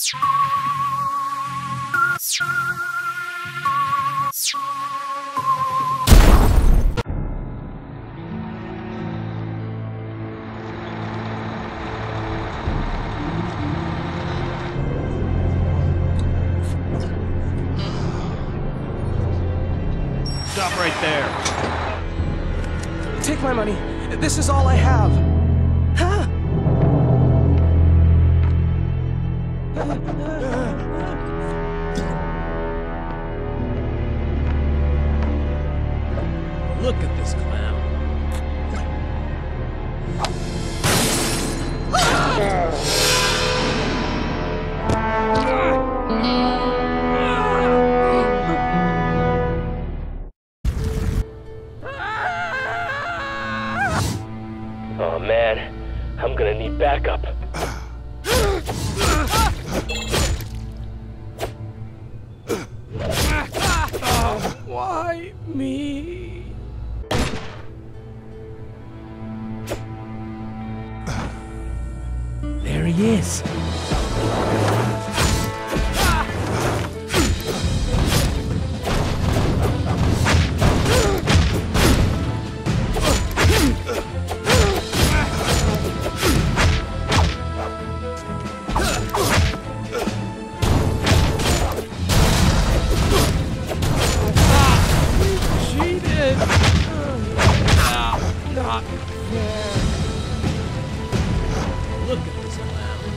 Stop right there. Take my money. This is all I have. Huh? Look at this clown. Oh man, I'm gonna need backup. Why me? There he is. Not fair. Look at this clown.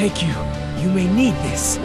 Take you. You may need this.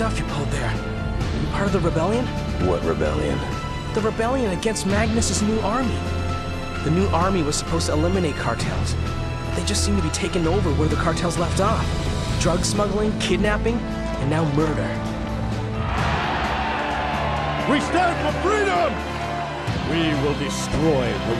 Stuff you pulled there. Part of the rebellion? What rebellion? The rebellion against Magnus's new army. The new army was supposed to eliminate cartels, but they just seem to be taking over where the cartels left off. Drug smuggling, kidnapping, and now murder. We stand for freedom! We will destroy the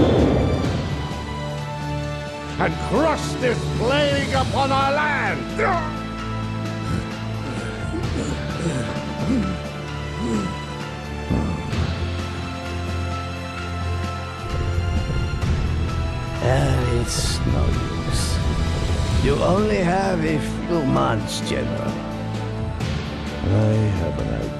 radical and crush this plague upon our land! It's no use. You only have a few months, General. I have an idea.